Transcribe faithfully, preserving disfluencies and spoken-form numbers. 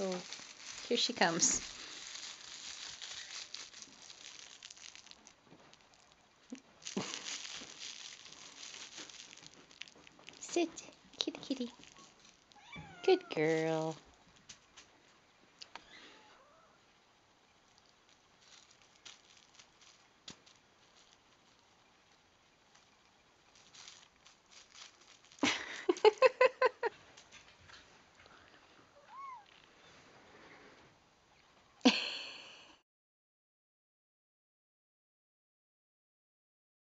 So here she comes. Sit, kitty kitty. Good girl.